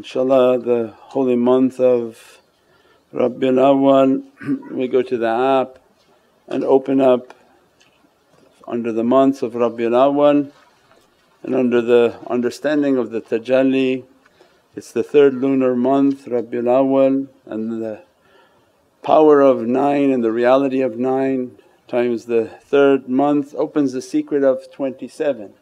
InshaAllah, the holy month of Rabbi ul Awwal, we go to the app and open up under the months of Rabbi ul Awwal and under the understanding of the tajalli. It's the third lunar month, Rabbi ul Awwal, and the power of 9 and the reality of 9 times the third month opens the secret of 27,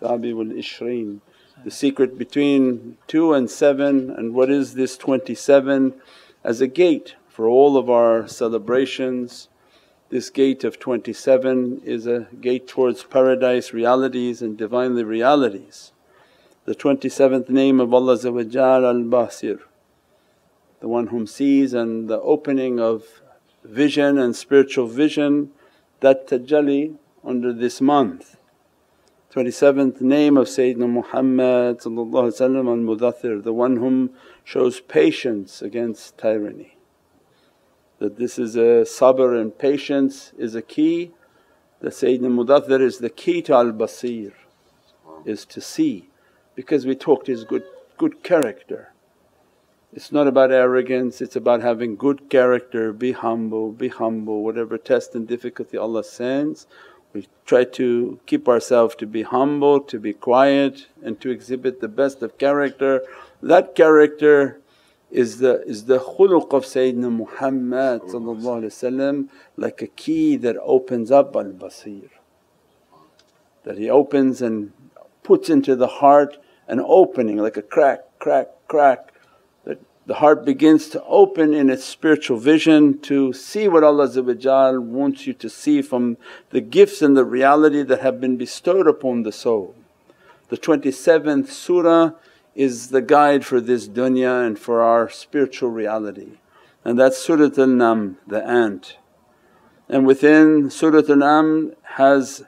Rabbiul Ishreen, the secret between 2 and 7, and what is this 27 as a gate for all of our celebrations. This gate of 27 is a gate towards paradise realities and Divinely realities. The 27th name of Allah, Al-Basir, the one whom sees, and the opening of vision and spiritual vision, that tajalli under this month. 27th name of Sayyidina Muhammad and Mudathir, the one whom shows patience against tyranny. That this is a sabr and patience is a key, that Sayyidina Mudathir is the key to Al-Basir, is to see, because we talked his good character. It's not about arrogance, it's about having good character, be humble, whatever test and difficulty Allah sends. We try to keep ourselves to be humble, to be quiet, and to exhibit the best of character. That character is the khuluq of Sayyidina Muhammad, like a key that opens up Al-Basir, that he opens and puts into the heart an opening like a crack, crack, crack. The heart begins to open in its spiritual vision to see what Allah wants you to see from the gifts and the reality that have been bestowed upon the soul. The 27th surah is the guide for this dunya and for our spiritual reality, and that's Surat An-Nam, the ant. And within Surat An-Nam has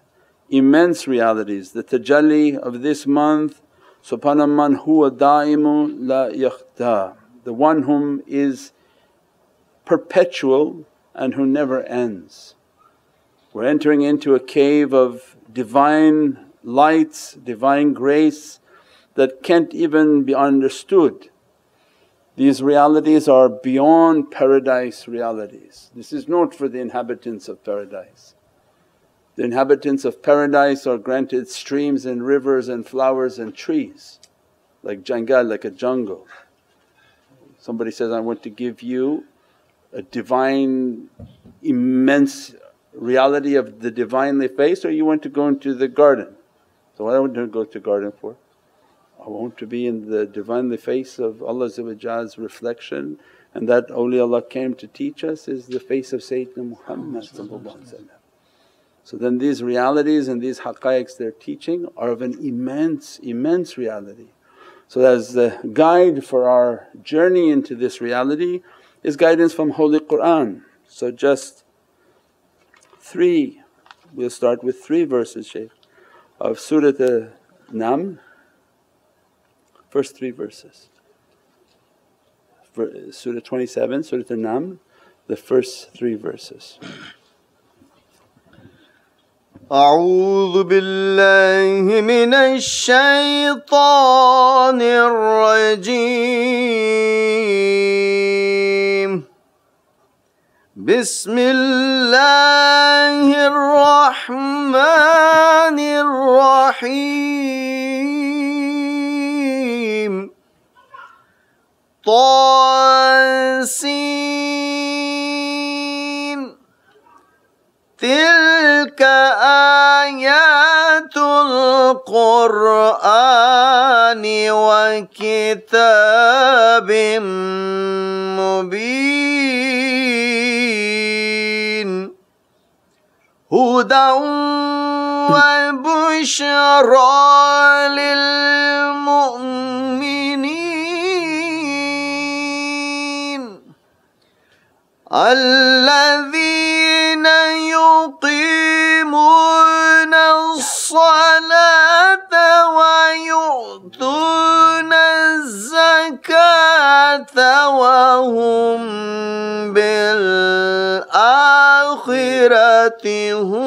immense realities. The tajalli of this month, subhana man huwa da'imu la yakhta, the one whom is perpetual and who never ends. We're entering into a cave of Divine lights, Divine grace that can't even be understood. These realities are beyond paradise realities. This is not for the inhabitants of paradise. The inhabitants of paradise are granted streams and rivers and flowers and trees, like jangal, like a jungle. Somebody says, I want to give you a Divine immense reality of the Divinely face, or you want to go into the garden. So, what I want to go to garden for? I want to be in the Divinely face of Allah's reflection, and that awliyaullah came to teach us is the face of Sayyidina Muhammad. So then these realities and these haqqaiqs they're teaching are of an immense, immense reality. So as the guide for our journey into this reality is guidance from Holy Qur'an. So just we'll start with 3 verses, Shaykh, of Surat An-Nam, first 3 verses. Surah 27, Surat An-Nam, the first 3 verses. أعوذ بالله من الشيطان الرجيم بسم الله الرحمن الرحيم طاسين تلك آيات القرآن وكتاب مبين هدى وبشرى للمؤمنين الذين يقيمون الصلاة ويؤتون الزكاة وهم بالآخرة هم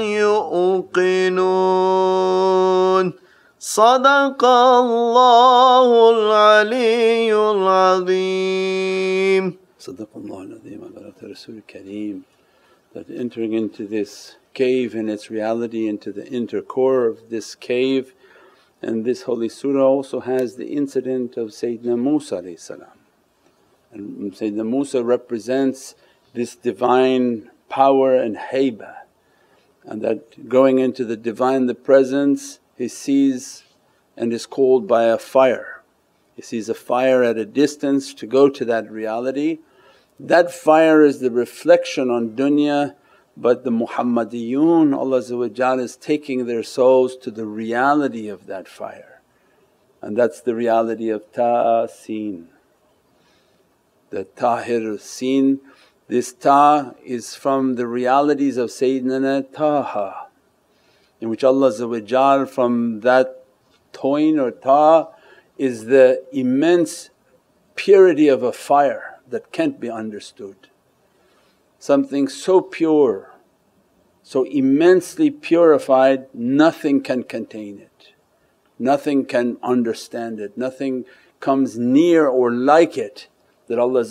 يوقنون Sadaqallahul Aliyyul Azim. Sadaqallahul Azim wa barakatuh Rasul Kareem. That entering into this cave and its reality, into the inner core of this cave, and this holy surah also has the incident of Sayyidina Musa and Sayyidina Musa represents this divine power and haybah, and that going into the divine, the presence, he sees and is called by a fire. He sees a fire at a distance to go to that reality. That fire is the reflection on dunya, but the Muhammadiyun, Allah is taking their souls to the reality of that fire, and that's the reality of Ta'a Seen. The Tahir al-Seen, this Ta is from the realities of Sayyidina Taha, in which Allah from that Toyn or Ta is the immense purity of a fire that can't be understood. Something so pure, so immensely purified, nothing can contain it, nothing can understand it, nothing comes near or like it, that Allah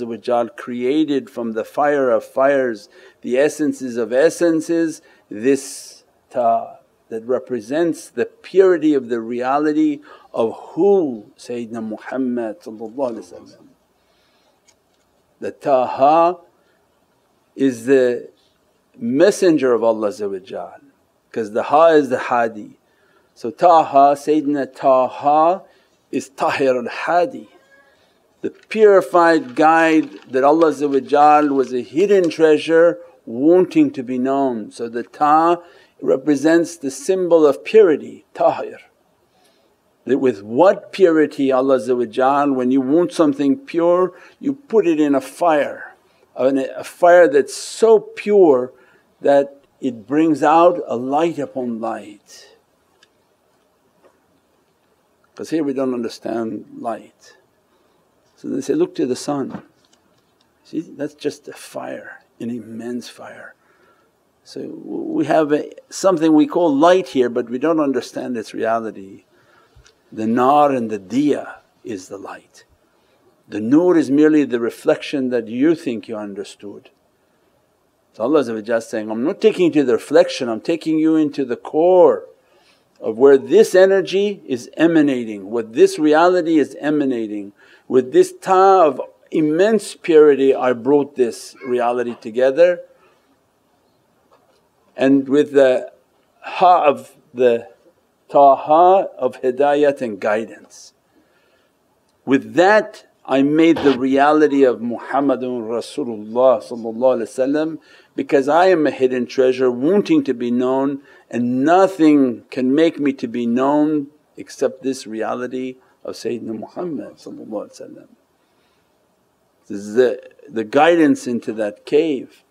created from the fire of fires, the essences of essences, this Ta that represents the purity of the reality of who Sayyidina Muhammad. The Taha is the messenger of Allah because the Ha is the Hadi. So Taha, Sayyidina Taha is Tahir al-Hadi, the purified guide that Allah was a hidden treasure wanting to be known. So the Ta represents the symbol of purity, Tahir. That with what purity Allah, when you want something pure you put it in a fire that's so pure that it brings out a light upon light. Because here we don't understand light. So they say, look to the sun, see that's just a fire, an immense fire. So we have something we call light here, but we don't understand its reality. The Naar and the Diya is the light. The nur is merely the reflection that you think you understood. So Allah saying, I'm not taking you to the reflection, I'm taking you into the core of where this energy is emanating, what this reality is emanating. With this Ta of immense purity I brought this reality together, and with the Ha of the Taha of hidayat and guidance. With that I made the reality of Muhammadun Rasulullah, because I am a hidden treasure wanting to be known, and nothing can make me to be known except this reality of Sayyidina Muhammad. This is the guidance into that cave.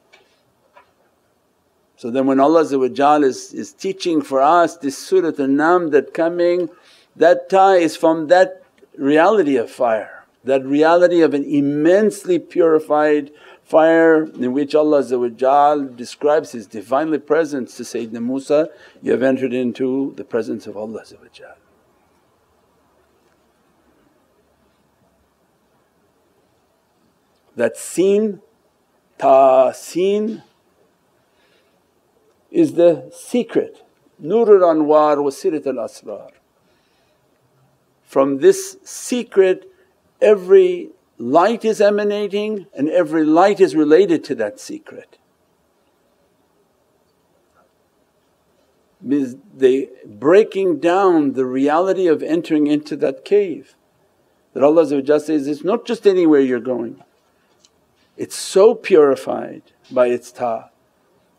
So then when Allah is teaching for us this Surat An-Nam that coming, that Ta is from that reality of fire, that reality of an immensely purified fire in which Allah describes His Divinely Presence to Sayyidina Musa, you have entered into the presence of Allah. That Seen, Ta Seen, is the secret, Nurul Anwar wa Sirat al-Asrar. From this secret every light is emanating, and every light is related to that secret. Means they breaking down the reality of entering into that cave, that Allah says, it's not just anywhere you're going, it's so purified by its Ta,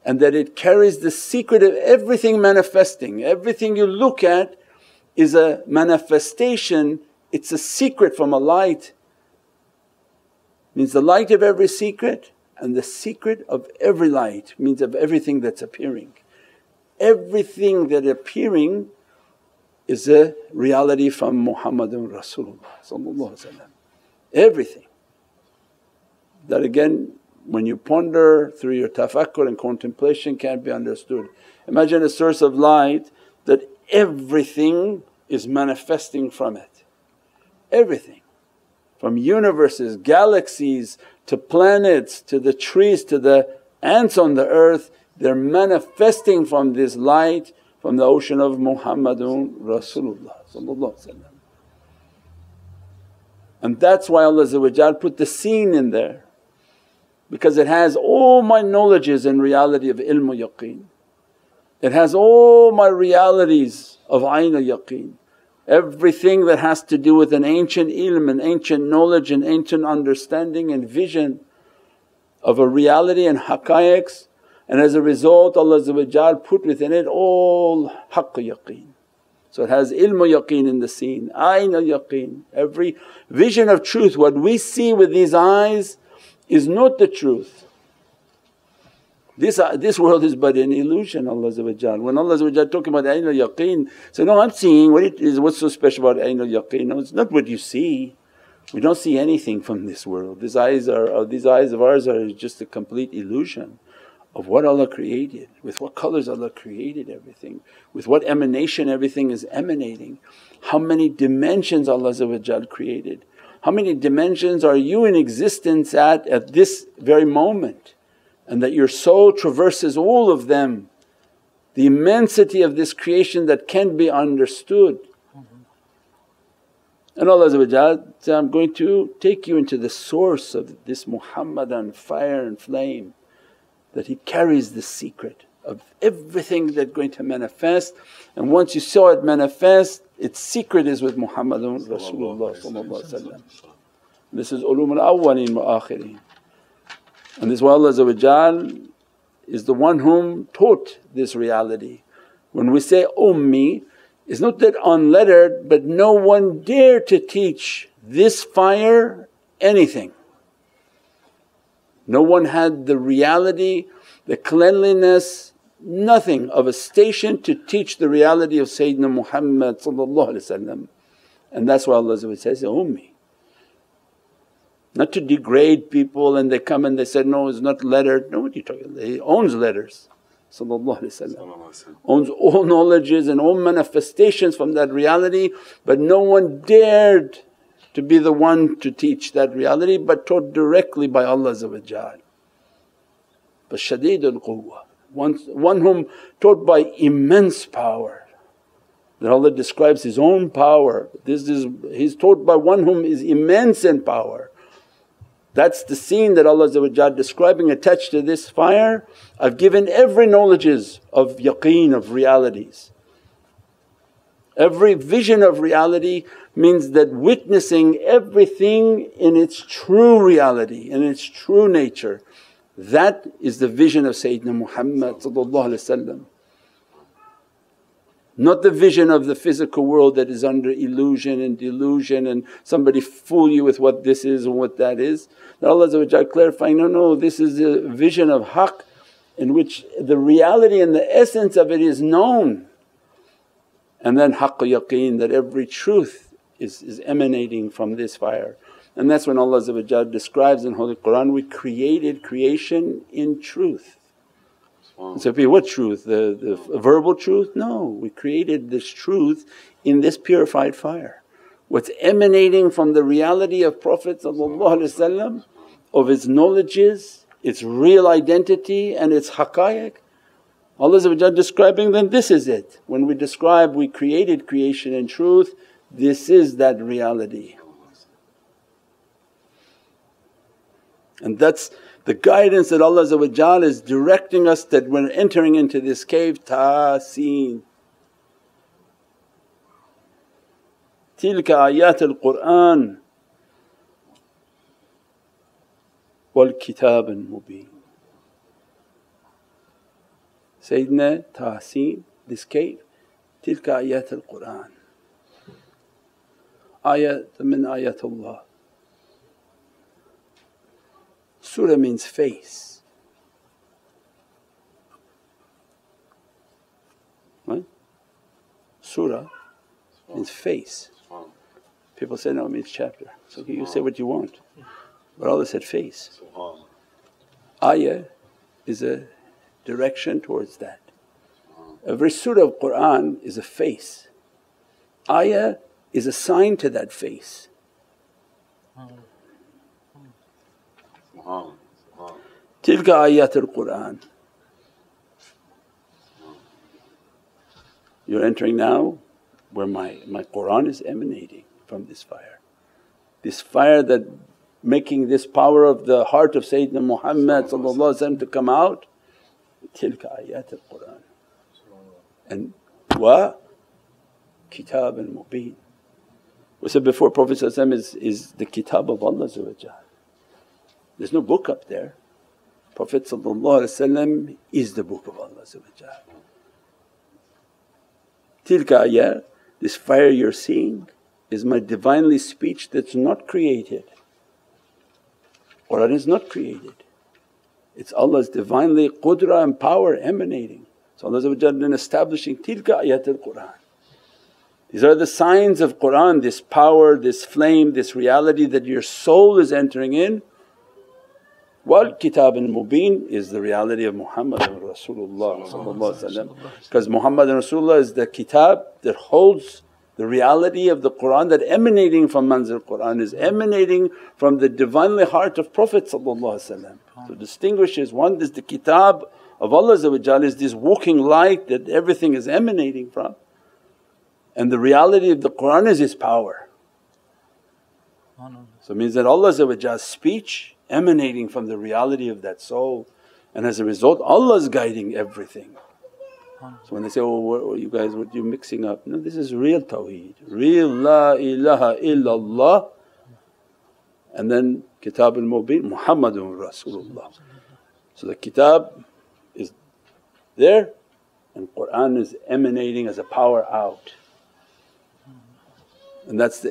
and that it carries the secret of everything manifesting. Everything you look at is a manifestation, it's a secret from a light. Means the light of every secret and the secret of every light, means of everything that's appearing. Everything that appearing is a reality from Muhammadun Rasulullah, everything. That again, when you ponder through your tafakkur and contemplation, can't be understood. Imagine a source of light that everything is manifesting from it. Everything, from universes, galaxies to planets to the trees to the ants on the earth, they're manifesting from this light, from the ocean of Muhammadun Rasulullah. And that's why Allah put the seen in there, because it has all my knowledges and reality of ilmu yaqeen. It has all my realities of aynul yaqeen. Everything that has to do with an ancient ilm and ancient knowledge and ancient understanding and vision of a reality and haqqaiqs, and as a result Allah put within it all haqq yaqeen. So it has ilmu yaqeen in the seen, aynul yaqeen. Every vision of truth, what we see with these eyes is not the truth. This world is but an illusion. Allah when Allah talking about aynul yaqeen, say, no, I'm seeing what it is, what's so special about aynul yaqeen? No, it's not what you see. We don't see anything from this world. These eyes of ours are just a complete illusion of what Allah created, with what colours Allah created everything, with what emanation everything is emanating, how many dimensions Allah created, how many dimensions are you in existence at this very moment, and that your soul traverses all of them, the immensity of this creation that can be understood. And Allah says, I'm going to take you into the source of this Muhammadan fire and flame, that he carries the secret of everything that's going to manifest, and once you saw it manifest, its secret is with Muhammadun Rasulullah. This is ulumul awwaleen wa akhireen. And this is why Allah is the one whom taught this reality. When we say ummi, it's not that unlettered, but no one dared to teach this fire anything. No one had the reality, the cleanliness, nothing of a station to teach the reality of Sayyidina Muhammad. And that's why Allah says, ummi. Not to degrade people and they come and they say, no, it's not lettered. No, what are you talking about? He owns letters, owns all knowledges and all manifestations from that reality, but no one dared to be the one to teach that reality, but taught directly by Allah. But shadeedul quwwa, one whom taught by immense power. That Allah describes His own power, this is He's taught by one whom is immense in power. That's the seen that Allah describing attached to this fire, I've given every knowledges of yaqeen, of realities. Every vision of reality means that witnessing everything in its true reality, in its true nature. That is the vision of Sayyidina Muhammad, not the vision of the physical world that is under illusion and delusion and somebody fool you with what this is and what that is. That Allah clarifying, no, no, this is the vision of haqq in which the reality and the essence of it is known. And then haqq yaqeen, that every truth is emanating from this fire. And that's when Allah describes in Holy Qur'an, we created creation in truth. And so people, what truth? The verbal truth? No, we created this truth in this purified fire. What's emanating from the reality of Prophet of his knowledges, its real identity and its haqqaiq. Allah describing then, this is it. When we describe we created creation in truth, this is that reality. And that's the guidance that Allah is directing us, that when entering into this cave, Ta'a Seen. Tilka ayatul Qur'an wal kitab al-mubeen. Sayyidina Ta'a Seen, this cave, tilka ayatul Qur'an. Ayat min ayatullah. Surah means face, right? Surah means face. People say, no, it means chapter. So you say what you want, but Allah said face. Ayah is a direction towards that. Every surah of Qur'an is a face. ayah is assigned to that face. Tilka ayatul Qur'an. You're entering now where my Qur'an is emanating from this fire. This fire that making this power of the heart of Sayyidina Muhammad to come out, tilka ayatul Qur'an. And wa kitab al-mubeen. We said before, Prophet is the kitab of Allah. There's no book up there. Prophet is the book of Allah. Tilka ayah, this fire you're seeing is my Divinely speech that's not created. Qur'an is not created. It's Allah's Divinely qudra and power emanating. So Allah then establishing tilka ayatul Qur'an. These are the signs of Qur'an, this power, this flame, this reality that your soul is entering in. Wal kitab al-mubeen is the reality of Muhammad and Rasulullah, because Muhammad and Rasulullah is the kitab that holds the reality of the Qur'an, that emanating from manzil Qur'an is emanating from the Divinely heart of Prophet. So distinguishes one is the kitab of Allah is this walking light that everything is emanating from, and the reality of the Qur'an is His power. So it means that Allah's speech emanating from the reality of that soul, and as a result Allah's guiding everything. So when they say, oh what, you guys, what are you mixing up? No, this is real tawheed, real la ilaha illallah, and then kitab al-mubeen Muhammadun Rasulullah. So the kitab is there and Qur'an is emanating as a power out, and that's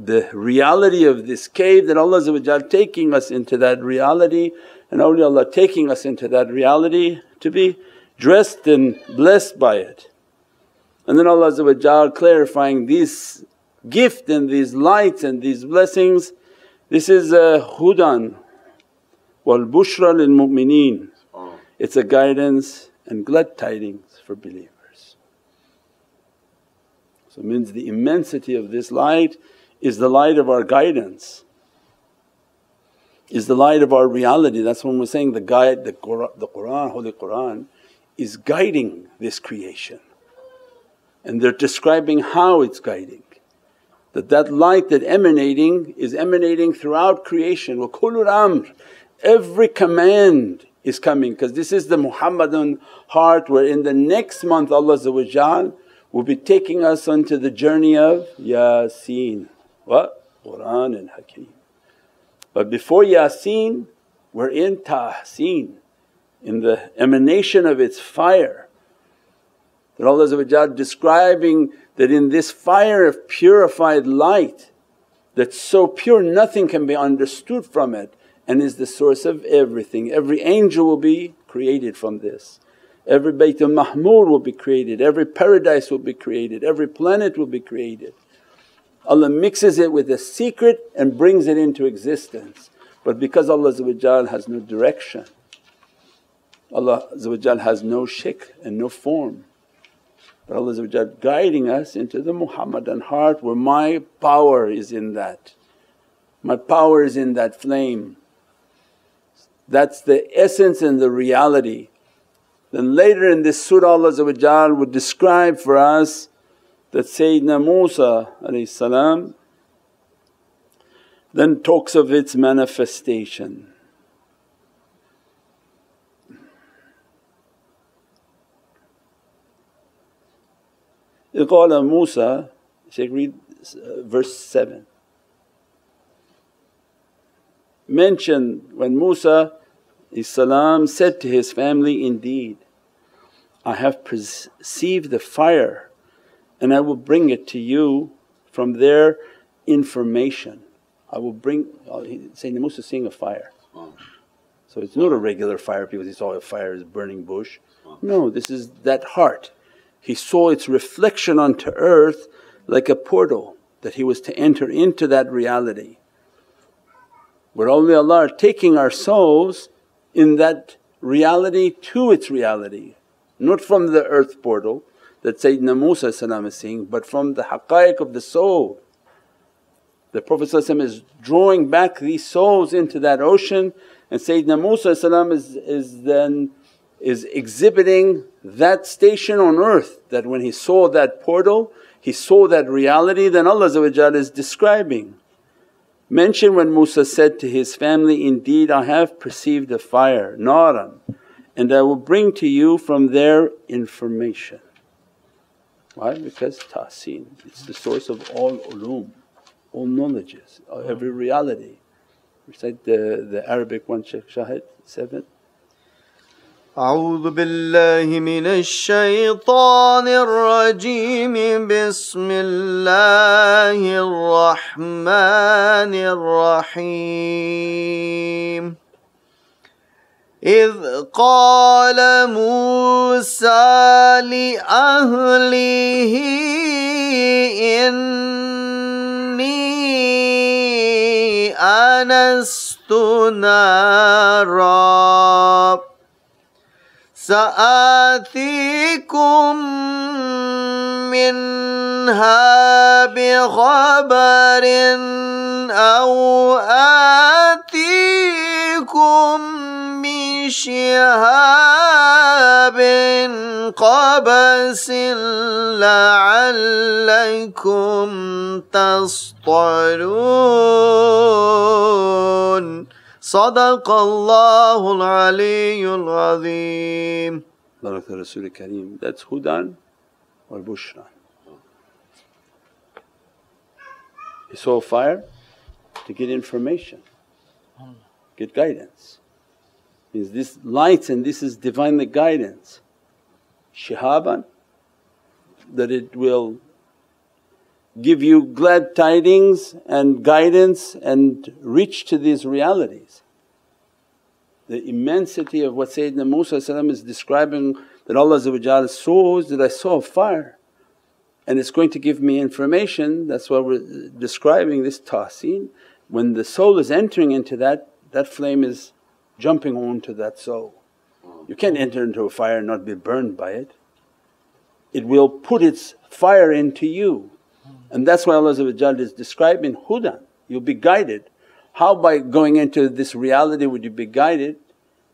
the reality of this cave that Allah taking us into that reality, and awliyaullah taking us into that reality to be dressed and blessed by it. And then Allah clarifying these gift and these lights and these blessings, this is a hudan wal bushra lil mu'mineen. It's a guidance and glad tidings for believers. So it means the immensity of this light is the light of our guidance, is the light of our reality. That's when we're saying the guide, the Qur'an, Holy Qur'an is guiding this creation, and they're describing how it's guiding. That light that emanating is emanating throughout creation. Wa kullu amr, every command is coming, because this is the Muhammadan heart, where in the next month Allah will be taking us onto the journey of Yasin wa Qur'an al-Hakeem. But before Yasin we're in Ta'a Seen, in the emanation of its fire, that Allah describing that in this fire of purified light that's so pure nothing can be understood from it, and is the source of everything. Every angel will be created from this, every Baytul Mahmur will be created, every paradise will be created, every planet will be created. Allah mixes it with a secret and brings it into existence, but because Allah has no direction, Allah has no shikl and no form, but Allah guiding us into the Muhammadan heart, where my power is in that, my power is in that flame. That's the essence and the reality. Then later in this surah Allah would describe for us that Sayyidina Musa then talks of its manifestation. إِذْ قَالَ Musa, Shaykh read verse 7. Mentioned when Musa said to his family, indeed I have perceived the fire and I will bring it to you from their information. I will bring… Sayyidina Musa seeing a fire. So it's not a regular fire, people say, oh, a fire is burning bush. No, this is that heart. He saw its reflection onto earth like a portal that he was to enter into that reality, where awliyaullah are taking our souls in that reality to its reality, not from the earth portal, that Sayyidina Musa is saying, but from the haqqaiq of the soul. The Prophet is drawing back these souls into that ocean, and Sayyidina Musa is exhibiting that station on earth, that when he saw that portal, he saw that reality that Allah is describing. Mention when Musa said to his family, "Indeed I have perceived a fire, Naaran, and I will bring to you from there information." Why? Because Ta'a Seen, it's the source of all ulum, all knowledges, every reality. Recite the Arabic one, Shaykh Shahid, 7. أعوذ بالله من الشيطان الرجيم بسم الله الرحمن الرحيم إذ قال موسى لأهله إني أنست نارا سآتيكم منها بخبر أو آتيكم بشهاب قبس لعلكم تصطلون Sadaqallahul Aliyyul Azim. Barakah Rasul Kareem. That's hudan wal bushra. He saw fire to get information, get guidance. Is this light, and this is Divinely guidance. Shihaban, that it will give you glad tidings and guidance and reach to these realities. The immensity of what Sayyidina Musa is describing, that Allah saw, that I saw a fire and it's going to give me information. That's why we're describing this Ta'a Seen. When the soul is entering into that, that flame is jumping onto that soul. You can't enter into a fire and not be burned by it. It will put its fire into you. And that's why Allah is describing hudan, you'll be guided. How by going into this reality would you be guided?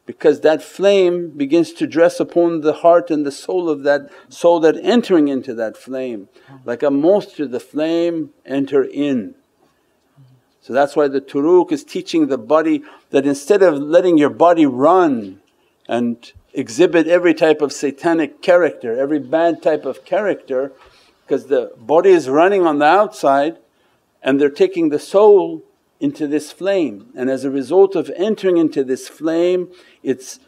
Because that flame begins to dress upon the heart and the soul of that soul that entering into that flame. Like a moth to the flame, enter in. So that's why the turuq is teaching the body that instead of letting your body run and exhibit every type of satanic character, every bad type of character, because the body is running on the outside and they're taking the soul into this flame, and as a result of entering into this flame its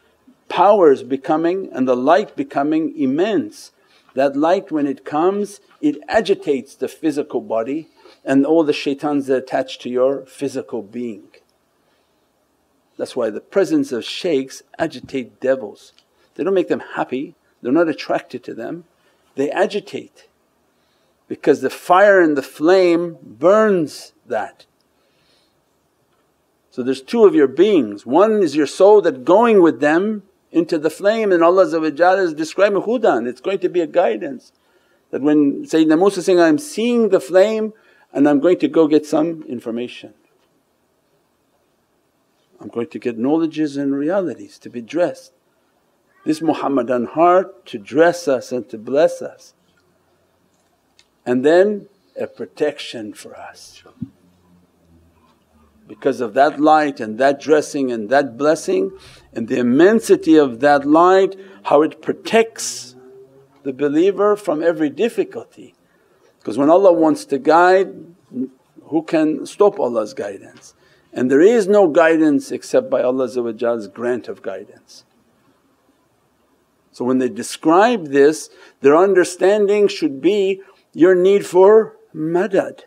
power is becoming and the light becoming immense. That light when it comes, it agitates the physical body and all the shaitans that are attached to your physical being. That's why the presence of shaykhs agitate devils. They don't make them happy, they're not attracted to them, they agitate. Because the fire and the flame burns that. So there's two of your beings, one is your soul that going with them into the flame, and Allah is describing hudan, it's going to be a guidance. That when Sayyidina Musa is saying, I'm seeing the flame and I'm going to go get some information. I'm going to get knowledges and realities to be dressed. This Muhammadan heart to dress us and to bless us. And then a protection for us. Because of that light and that dressing and that blessing and the immensity of that light, how it protects the believer from every difficulty. Because when Allah wants to guide, who can stop Allah's guidance? And there is no guidance except by Allah's grant of guidance. So when they describe this, their understanding should be your need for madad,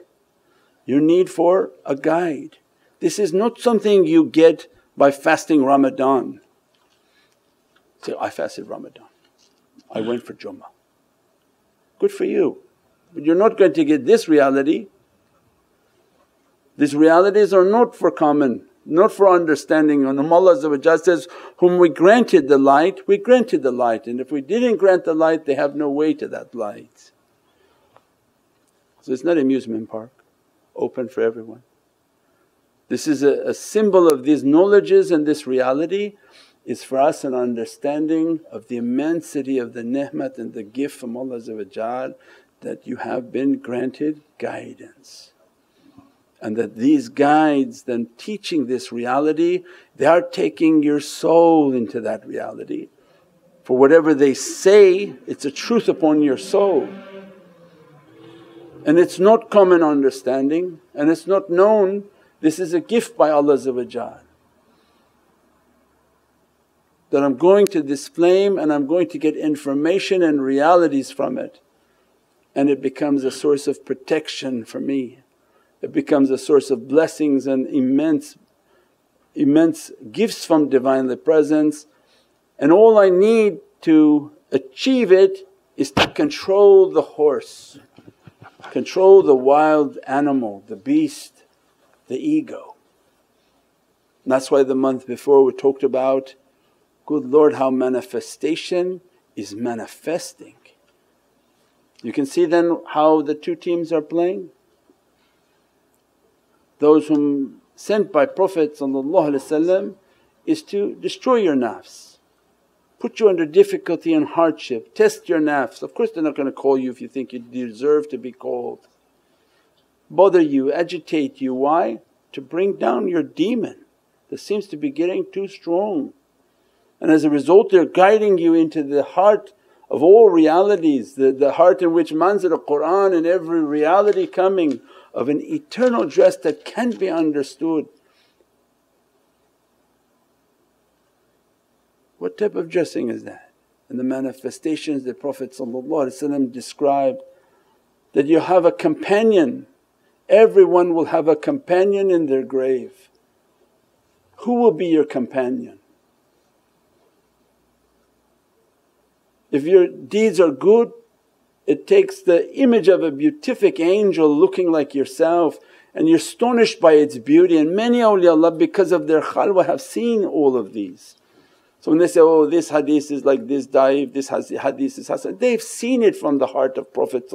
your need for a guide. This is not something you get by fasting Ramadan. Say, I fasted Ramadan, I went for Jummah. Good for you, but you're not going to get this reality. These realities are not for common not for understanding. And Allah says, whom we granted the light, we granted the light, and if we didn't grant the light they have no way to that light. So it's not an amusement park, open for everyone. This is a symbol of these knowledges, and this reality is for us an understanding of the immensity of the ni'mat and the gift from Allah that you have been granted guidance, and that these guides then teaching this reality, they are taking your soul into that reality. For whatever they say, it's a truth upon your soul, and it's not common understanding and it's not known. This is a gift by Allah that I'm going to this flame and I'm going to get information and realities from it, and it becomes a source of protection for me. It becomes a source of blessings and immense gifts from Divinely Presence, and all I need to achieve it is to control the horse, control the wild animal, the beast, the ego. And that's why the month before we talked about, good Lord, how manifestation is manifesting. You can see then how the two teams are playing. Those whom sent by Prophet is to destroy your nafs, put you under difficulty and hardship, test your nafs. Of course they're not going to call you if you think you deserve to be called. Bother you, agitate you, why? To bring down your demon that seems to be getting too strong, and as a result they're guiding you into the heart of all realities, the heart in which manzil al-Qur'an and every reality coming of an eternal dress that can be understood. What type of dressing is that? And the manifestations that Prophet described, that you have a companion, everyone will have a companion in their grave. Who will be your companion? If your deeds are good, it takes the image of a beatific angel looking like yourself, and you're astonished by its beauty, and many awliyaullah because of their khalwa have seen all of these. So when they say, oh this hadith is like this da'if, this hadith is hasan, they've seen it from the heart of Prophet.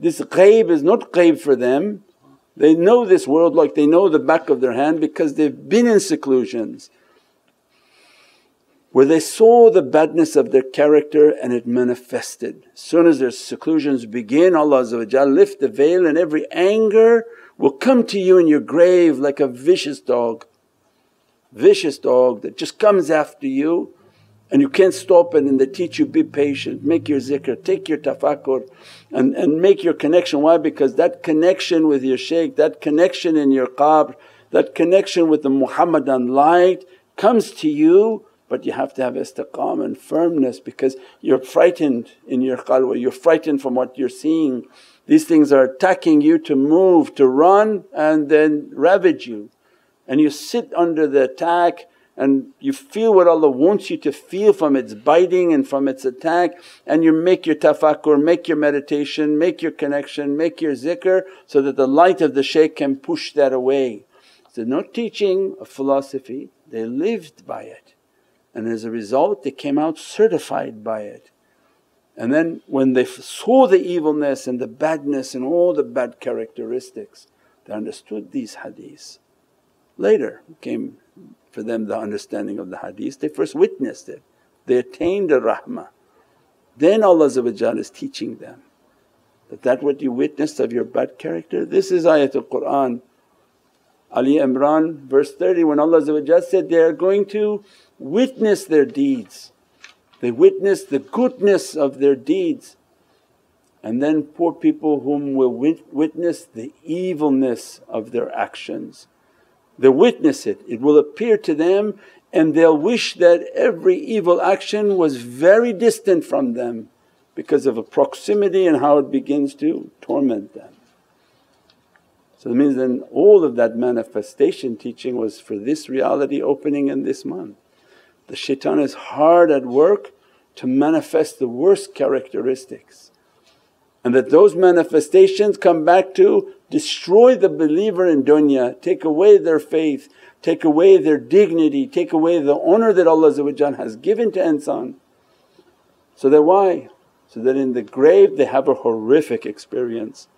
This qaib is not qaib for them, they know this world like they know the back of their hand because they've been in seclusions where they saw the badness of their character and it manifested. As soon as their seclusions begin, Allah lift the veil, and every anger will come to you in your grave like a vicious dog that just comes after you and you can't stop it, and they teach you, be patient, make your zikr, take your tafakkur and make your connection. Why? Because that connection with your shaykh, that connection in your qabr, that connection with the Muhammadan light comes to you. But you have to have istiqamah and firmness because you're frightened in your khalwa, you're frightened from what you're seeing. These things are attacking you to move, to run, and then ravage you. And you sit under the attack and you feel what Allah wants you to feel from its biting and from its attack, and you make your tafakkur, make your meditation, make your connection, make your zikr, so that the light of the shaykh can push that away. So no teaching of philosophy, they lived by it. And as a result they came out certified by it. And then when they saw the evilness and the badness and all the bad characteristics, they understood these hadiths. Later came for them the understanding of the hadith, they first witnessed it, they attained the rahmah. Then Allah is teaching them that, that what you witnessed of your bad character, this is ayatul Qur'an, Ali Imran verse 30, when Allah said they are going to witness their deeds, they witness the goodness of their deeds, and then poor people whom will witness the evilness of their actions. They witness it, it will appear to them, and they'll wish that every evil action was very distant from them because of a proximity and how it begins to torment them. So that means then all of that manifestation teaching was for this reality opening in this month. The shaitan is hard at work to manifest the worst characteristics, and that those manifestations come back to destroy the believer in dunya, take away their faith, take away their dignity, take away the honour that Allah has given to insan. So that why? So that in the grave they have a horrific experience.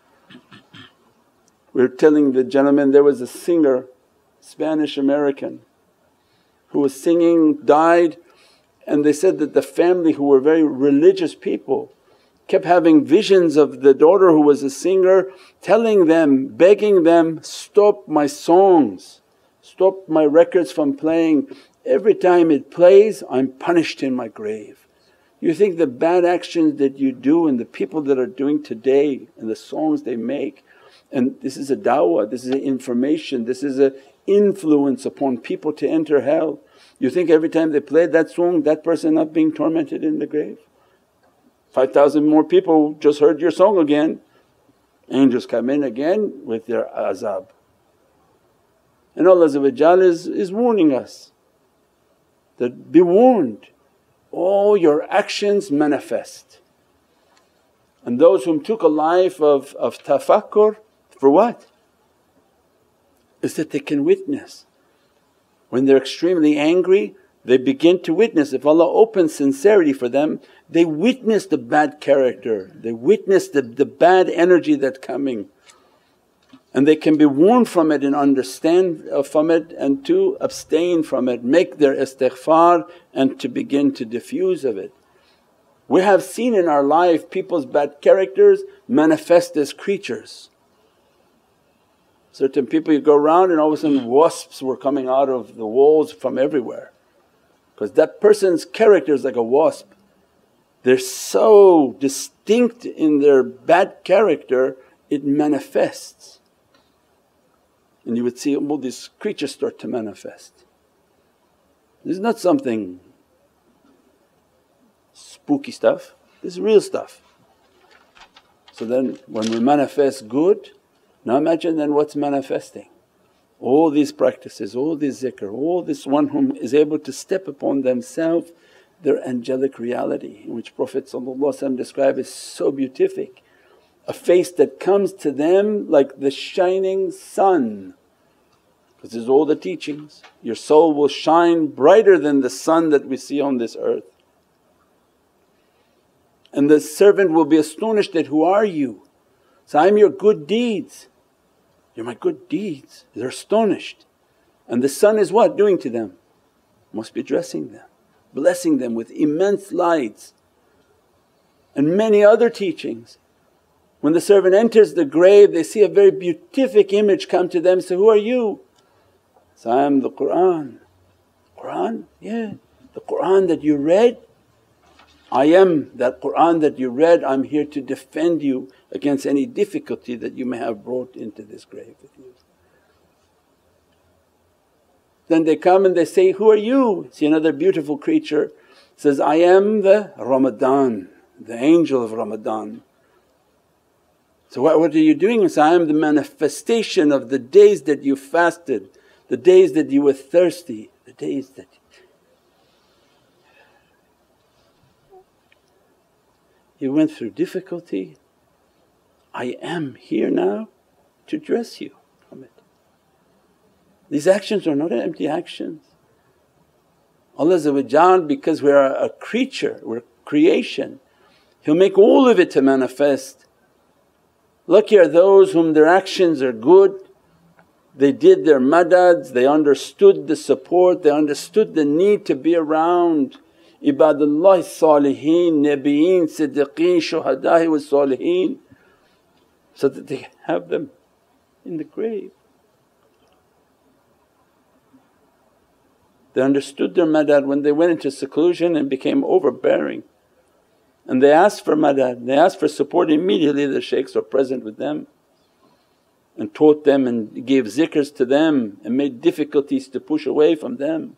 We were telling the gentleman, there was a singer, Spanish-American, who was singing, died, and they said that the family, who were very religious people, kept having visions of the daughter who was a singer telling them, begging them, stop my songs, stop my records from playing, every time it plays I'm punished in my grave. You think the bad actions that you do and the people that are doing today and the songs they make, and this is a da'wah, this is an information, this is an influence upon people to enter hell. You think every time they play that song that person not being tormented in the grave? 5,000 more people just heard your song again, angels come in again with their azab. And Allah is warning us that, be warned, all your actions manifest. And those whom took a life of tafakkur, for what? Is that they can witness. When they're extremely angry, they begin to witness. If Allah opens sincerity for them, they witness the bad character, they witness the bad energy that's coming, and they can be warned from it and understand from it, and to abstain from it, make their istighfar and to begin to diffuse of it. We have seen in our life people's bad characters manifest as creatures. Certain people, you go around and all of a sudden wasps were coming out of the walls from everywhere, because that person's character is like a wasp. They're so distinct in their bad character, it manifests. And you would see all these creatures start to manifest. This is not something spooky stuff, this is real stuff. So then when we manifest good, now imagine then what's manifesting. All these practices, all this zikr, all this, one whom is able to step upon themselves their angelic reality, which Prophet ﷺ described as so beatific, a face that comes to them like the shining sun, because this is all the teachings. Your soul will shine brighter than the sun that we see on this earth. And the servant will be astonished that, who are you? So, I'm your good deeds. You're my good deeds. They're astonished. And the sun is what doing to them? Must be dressing them, blessing them with immense lights, and many other teachings. When the servant enters the grave, they see a very beatific image come to them, say, who are you? So, I am the Qur'an. Qur'an? Yeah. The Qur'an that you read? I am that Qur'an that you read, I'm here to defend you against any difficulty that you may have brought into this grave with you. Then they come and they say, who are you? See another beautiful creature, says, I am the Ramadan, the angel of Ramadan. So, what are you doing? So, I am the manifestation of the days that you fasted, the days that you were thirsty, the days that… you went through difficulty. I am here now to dress you from it. These actions are not empty actions. Allah, because we are a creature, we're creation, He'll make all of it to manifest. Lucky are those whom their actions are good, they did their madads, they understood the support, they understood the need to be around. Ibadullah, saliheen, nabiyeen, siddiqeen, shuhada'i wa saliheen, so that they have them in the grave. They understood their madad when they went into seclusion and became overbearing, and they asked for madad, they asked for support. Immediately the shaykhs were present with them and taught them and gave zikrs to them and made difficulties to push away from them,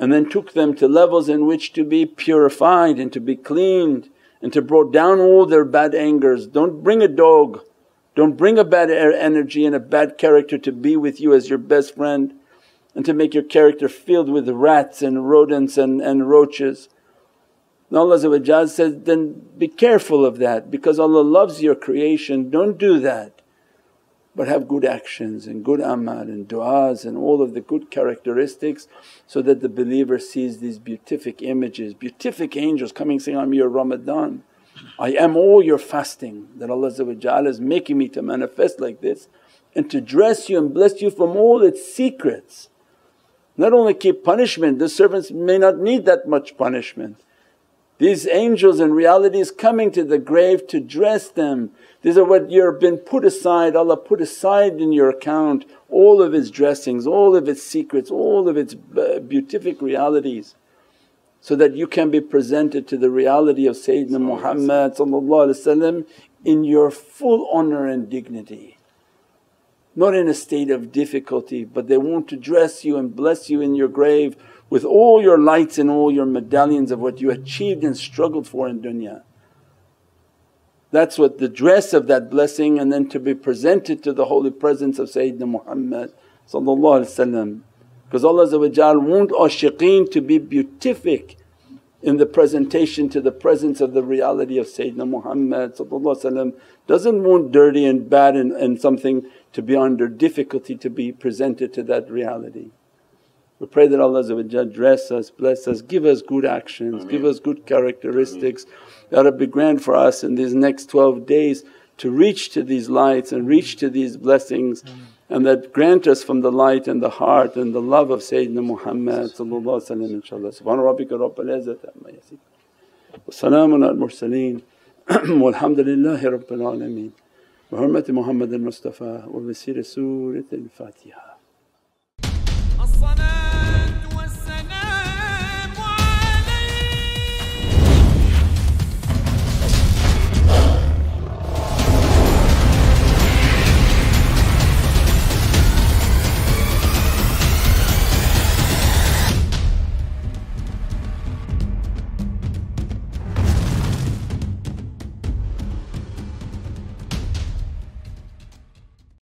and then took them to levels in which to be purified and to be cleaned and to brought down all their bad angers. Don't bring a dog, don't bring a bad energy and a bad character to be with you as your best friend, and to make your character filled with rats and rodents and roaches. And Allah says, then be careful of that, because Allah loves your creation, don't do that. but have good actions and good amal and du'as and all of the good characteristics, so that the believer sees these beatific images, beatific angels coming saying, I'm your Ramadan, I am all your fasting, that Allah is making me to manifest like this and to dress you and bless you from all its secrets. Not only keep punishment, the servants may not need that much punishment. These angels in reality is coming to the grave to dress them. These are what you've been put aside, Allah put aside in your account, all of His dressings, all of His secrets, all of its beatific realities, so that you can be presented to the reality of Sayyidina Muhammad in your full honour and dignity. Not in a state of difficulty, but they want to dress you and bless you in your grave with all your lights and all your medallions of what you achieved and struggled for in dunya. That's what the dress of that blessing, and then to be presented to the holy presence of Sayyidina Muhammad, because Allah want ashiqeen to be beatific in the presentation to the presence of the reality of Sayyidina Muhammad. Doesn't want dirty and bad and something to be under difficulty to be presented to that reality. We pray that Allah dress us, bless us, give us good actions, give us good characteristics. Ya Rabbi, grant for us in these next 12 days to reach to these lights and reach to these blessings, and that grant us from the light and the heart and the love of Sayyidina Muhammad inshaAllah. Subhana rabbika rabbil izzati amma yasifun, wa salaamun alal mursaleen, walhamdulillahi rabbil alameen, bi hurmati Muhammadin Mustafa wa bi siri Suratil Fatiha.